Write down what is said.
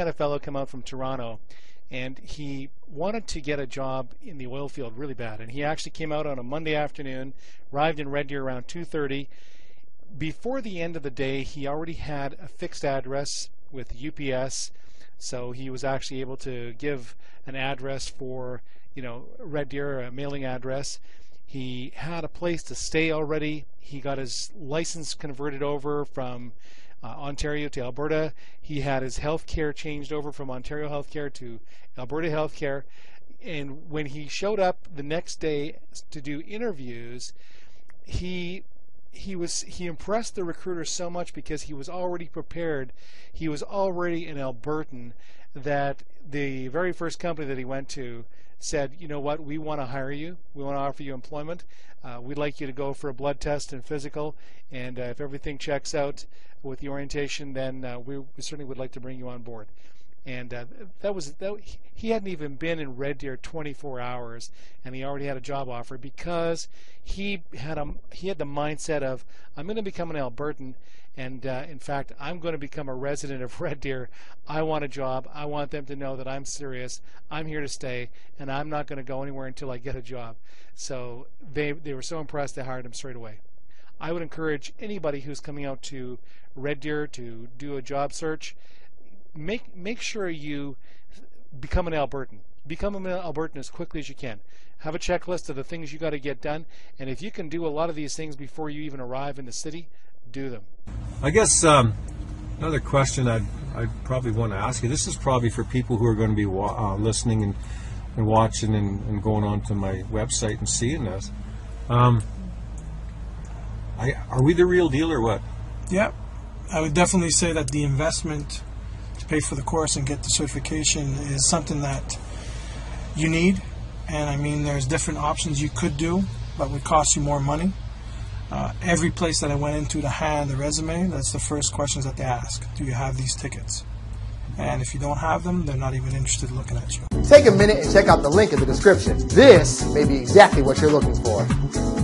had a fellow come out from Toronto, and he wanted to get a job in the oil field really bad. And he actually came out on a Monday afternoon, arrived in Red Deer around 2:30. Before the end of the day, he already had a fixed address with UPS, so he was actually able to give an address for, you know, Red Deer, a mailing address. He had a place to stay already. He got his license converted over from Ontario to Alberta. He had his health care changed over from Ontario health care to Alberta health care. And when he showed up the next day to do interviews, he impressed the recruiter so much because he was already prepared. He was already an Albertan, that the very first company that he went to said, you know what, we want to hire you. We want to offer you employment. We'd like you to go for a blood test and physical, and if everything checks out with the orientation, then we certainly would like to bring you on board. And he hadn't even been in Red Deer 24 hours, and he already had a job offer because he had the mindset of, I'm going to become an Albertan, and in fact, I'm going to become a resident of Red Deer. I want a job. I want them to know that I'm serious. I'm here to stay, and I'm not going to go anywhere until I get a job. So they were so impressed they hired him straight away. I would encourage anybody who's coming out to Red Deer to do a job search. Make sure you become an Albertan. Become an Albertan as quickly as you can. Have a checklist of the things you got to get done, and if you can do a lot of these things before you even arrive in the city, do them. I guess another question I'd probably want to ask you, this is probably for people who are going to be listening and watching and going on to my website and seeing this. Are we the real deal or what? Yeah, I would definitely say that the investment pay for the course and get the certification is something that you need, and I mean there's different options you could do that would cost you more money. Every place that I went into to hand the resume, that's the first questions that they ask. Do you have these tickets? And if you don't have them, they're not even interested in looking at you. Take a minute and check out the link in the description. This may be exactly what you're looking for.